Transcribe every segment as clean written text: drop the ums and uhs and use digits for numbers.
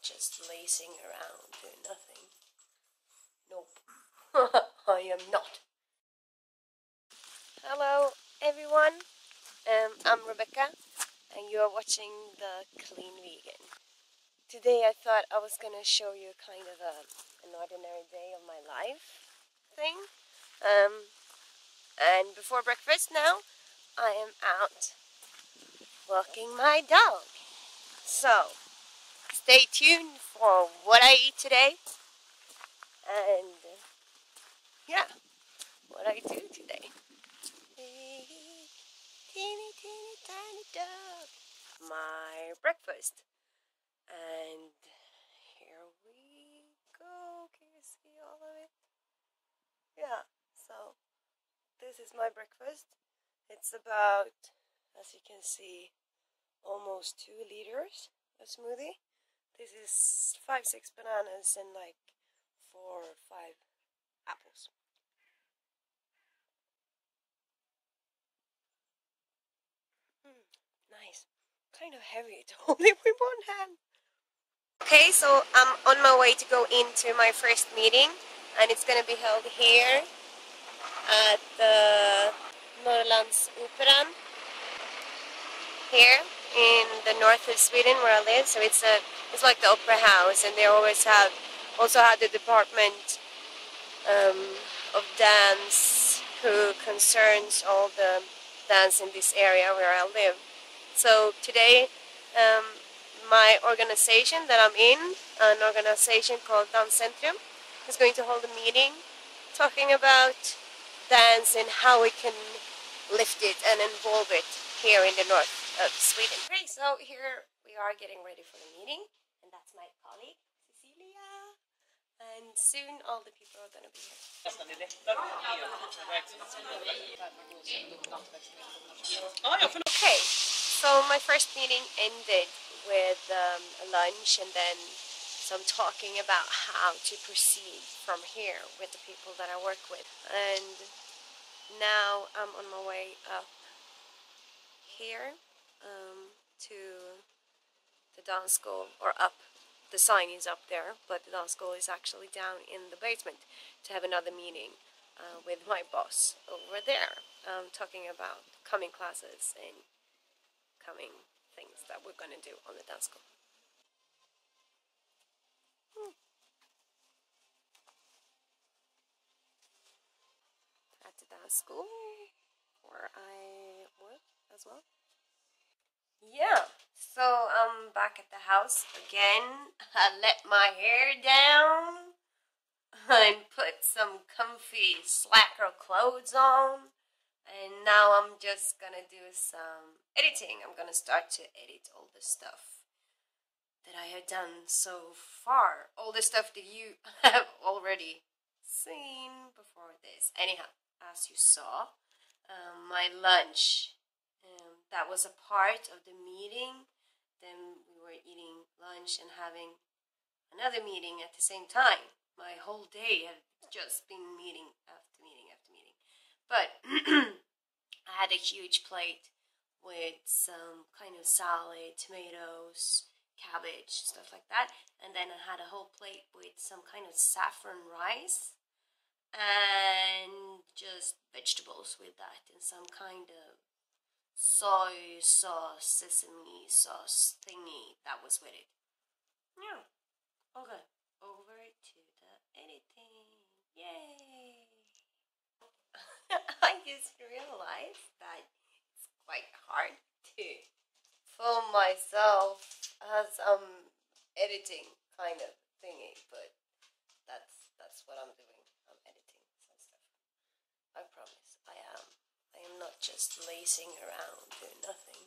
not just lazing around doing nothing. Nope. I am not. Hello everyone, I'm Rebecca and you're watching The Clean Vegan. Today I thought I was going to show you kind of an ordinary day of my life thing. And before breakfast now, I am out walking my dog. So, stay tuned for what I eat today and yeah, what I do today. Teeny, teeny, tiny dog. My breakfast. And here we go. Can you see all of it? Yeah, so this is my breakfast. It's about, as you can see, almost 2 liters of smoothie. This is 5-6 bananas and like 4 or 5 apples. Nice. Kind of heavy, it's only with one hand. Okay, so I'm on my way to go into my first meeting, and it's gonna be held here at the Netherlands Opera, here in the north of Sweden where I live. So it's like the opera house, and they always have the department of dance who concerns all the dance in this area where I live. So today my organization that I'm in, an organization called Dance Centrum, is going to hold a meeting talking about dance and how we can lift it and involve it here in the north of Sweden. Okay, so here we are getting ready for the meeting, and that's my colleague Cecilia, and soon all the people are going to be here. Okay, so my first meeting ended with a lunch and then some talking about how to proceed from here with the people that I work with. And now I'm on my way up here to the dance school, or up. The sign is up there, but the dance school is actually down in the basement, to have another meeting with my boss over there, talking about coming classes and coming things that we're going to do on the dance school. At the dance school where I work as well. Yeah, so I'm back at the house again. I let my hair down and put some comfy slacker clothes on. And now I'm just gonna do some editing. I'm gonna start to edit all the stuff that I have done so far. All the stuff that you have already seen before this. Anyhow, as you saw, my lunch, that was a part of the meeting. Then we were eating lunch and having another meeting at the same time. My whole day had just been meeting after meeting after meeting. But I had a huge plate with some kind of salad, tomatoes, cabbage, stuff like that. And then I had a whole plate with some kind of saffron rice and just vegetables with that and some kind of soy sauce, sesame sauce thingy that was with it. Yeah. Okay. Over to the editing. Yay! I just realized that it's quite hard to film myself as I'm editing, kind of thingy, but that's what I'm doing. I'm editing some stuff. I promise I am not just lazing around doing nothing.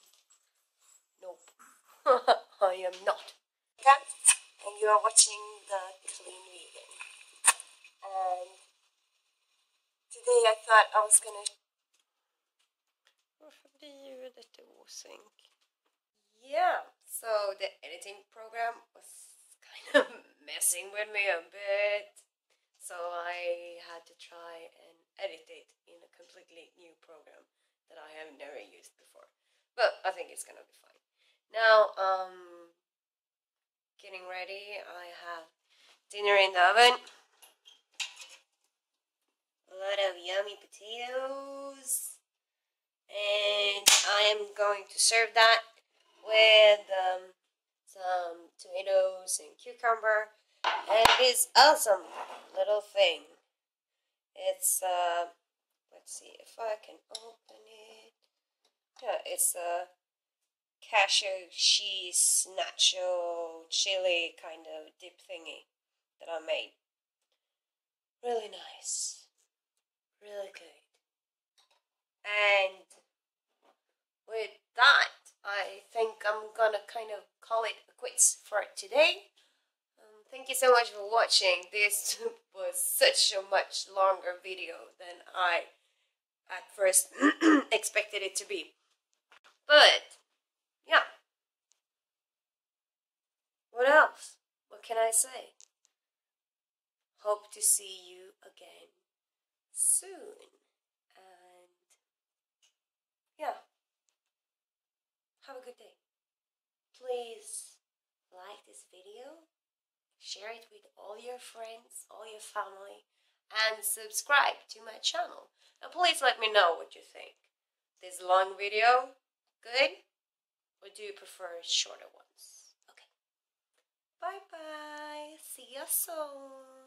Nope. I am not. And you are watching The Clean Vegan. And today I thought I was gonna... Yeah, so the editing program was kind of messing with me a bit. So I had to try and edit it in a completely new program that I have never used before. But I think it's gonna be fine. Now I'm getting ready. I have dinner in the oven. A lot of yummy potatoes. And I am going to serve that with some tomatoes and cucumber. And this awesome little thing. It's, let's see if I can open it. Yeah, it's a cashew cheese nacho chili kind of dip thingy that I made. Really nice. Really good. And with that, I think I'm gonna kind of call it quits for today. Thank you so much for watching. This was such a much longer video than I at first expected it to be. But, yeah. What else? What can I say? Hope to see you again soon. And, yeah. Have a good day. Please like this video, share it with all your friends, all your family, and subscribe to my channel. And please let me know what you think. This long video, good? Or do you prefer shorter ones? Okay. Bye bye. See you soon.